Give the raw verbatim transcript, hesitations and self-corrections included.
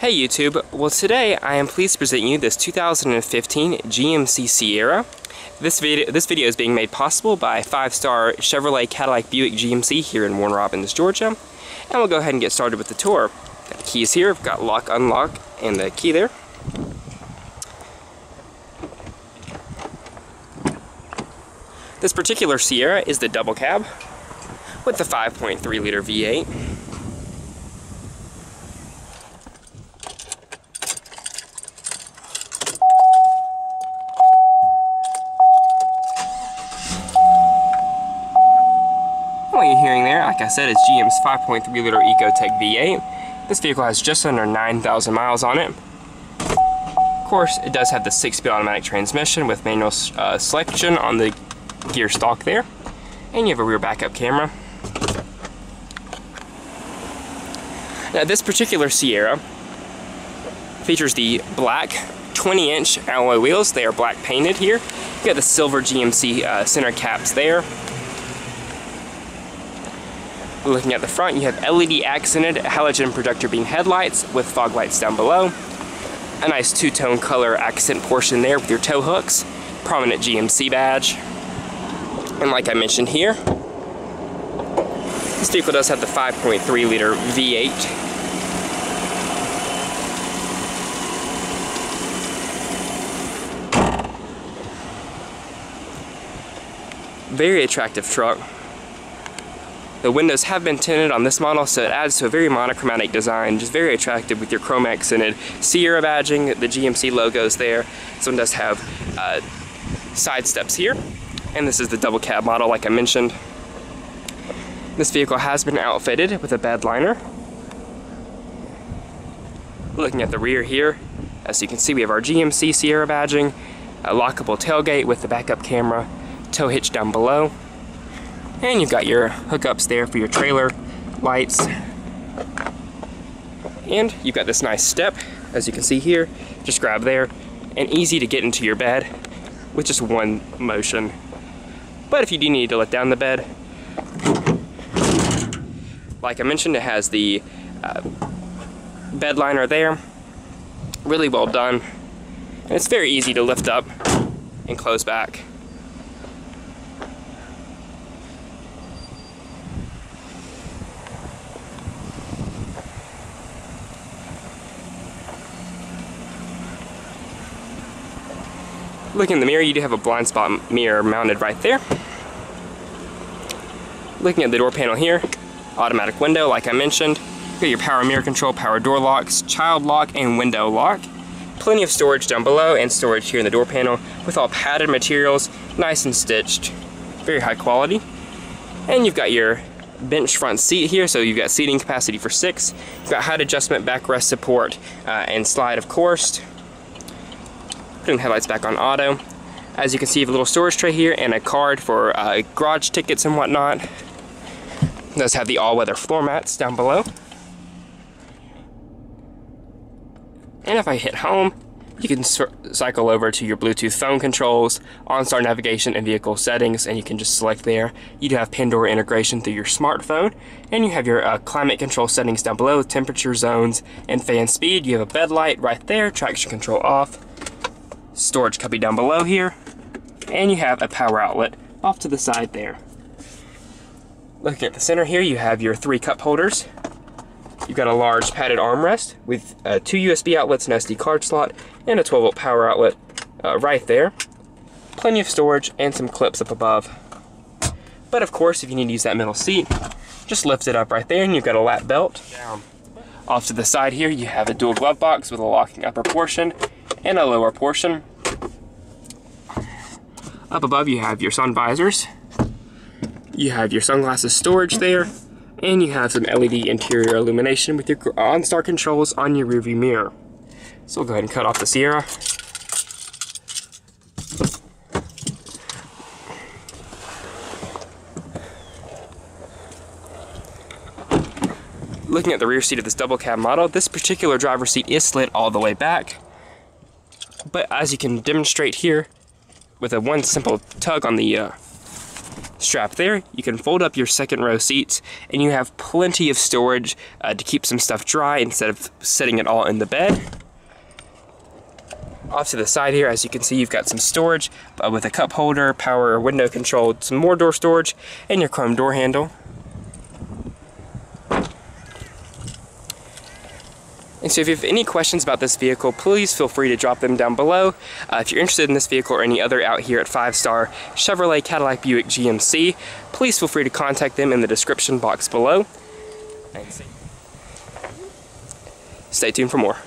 Hey YouTube, well today I am pleased to present you this two thousand fifteen G M C Sierra. This video, this video is being made possible by Five Star Chevrolet Cadillac Buick G M C here in Warner Robins, Georgia. And we'll go ahead and get started with the tour. Got the keys here, I've got lock, unlock, and the key there. This particular Sierra is the double cab with the five point three liter V eight. You're hearing there, like I said, it's G M's five point three liter Ecotec V eight. This vehicle has just under nine thousand miles on it. Of course, it does have the six-speed automatic transmission with manual uh, selection on the gear stalk there, and you have a rear backup camera. Now, this particular Sierra features the black twenty inch alloy wheels. They are black painted here. You got the silver G M C uh, center caps there. Looking at the front, you have L E D accented halogen projector beam headlights with fog lights down below. A nice two-tone color accent portion there with your tow hooks, prominent G M C badge. And like I mentioned here, this vehicle does have the five point three liter V eight. Very attractive truck. The windows have been tinted on this model, so it adds to a very monochromatic design, just very attractive with your chrome accented Sierra badging, the G M C logos there. This one does have uh, side steps here, and this is the double cab model like I mentioned. This vehicle has been outfitted with a bed liner. Looking at the rear here, as you can see we have our G M C Sierra badging, a lockable tailgate with the backup camera, tow hitch down below. And you've got your hookups there for your trailer, lights, and you've got this nice step, as you can see here, just grab there, and easy to get into your bed with just one motion. But if you do need to let down the bed, like I mentioned, it has the uh, bed liner there, really well done, and it's very easy to lift up and close back. Looking in the mirror, you do have a blind spot mirror mounted right there. Looking at the door panel here, automatic window like I mentioned. You've got your power mirror control, power door locks, child lock, and window lock. Plenty of storage down below and storage here in the door panel with all padded materials, nice and stitched, very high quality. And you've got your bench front seat here, so you've got seating capacity for six. You've got height adjustment, backrest support, uh, and slide of course. Putting headlights back on auto. As you can see, you have a little storage tray here and a card for uh, garage tickets and whatnot. It does have the all-weather floor mats down below. And if I hit home, you can cycle over to your Bluetooth phone controls, OnStar navigation, and vehicle settings, and you can just select there. You do have Pandora integration through your smartphone, and you have your uh, climate control settings down below, temperature zones, and fan speed. You have a bed light right there, traction control off. Storage cubby down below here, and you have a power outlet off to the side there. Looking at the center here, you have your three cup holders. You've got a large padded armrest with uh, two U S B outlets, an S D card slot, and a twelve volt power outlet uh, right there. Plenty of storage and some clips up above. But of course, if you need to use that middle seat, just lift it up right there, and you've got a lap belt. Down. Off to the side here, you have a dual glove box with a locking upper portion and a lower portion. Up above you have your sun visors, you have your sunglasses storage there, and you have some L E D interior illumination with your OnStar controls on your rearview mirror. So we'll go ahead and cut off the Sierra. Looking at the rear seat of this double cab model, this particular driver's seat is slid all the way back. But as you can demonstrate here, with a one simple tug on the uh, strap there. You can fold up your second row seats, and you have plenty of storage uh, to keep some stuff dry instead of setting it all in the bed. Off to the side here, as you can see, you've got some storage uh, with a cup holder, power window control, some more door storage, and your chrome door handle. And so if you have any questions about this vehicle, please feel free to drop them down below. Uh, if you're interested in this vehicle or any other out here at Five Star Chevrolet Cadillac Buick G M C, please feel free to contact them in the description box below. Stay tuned for more.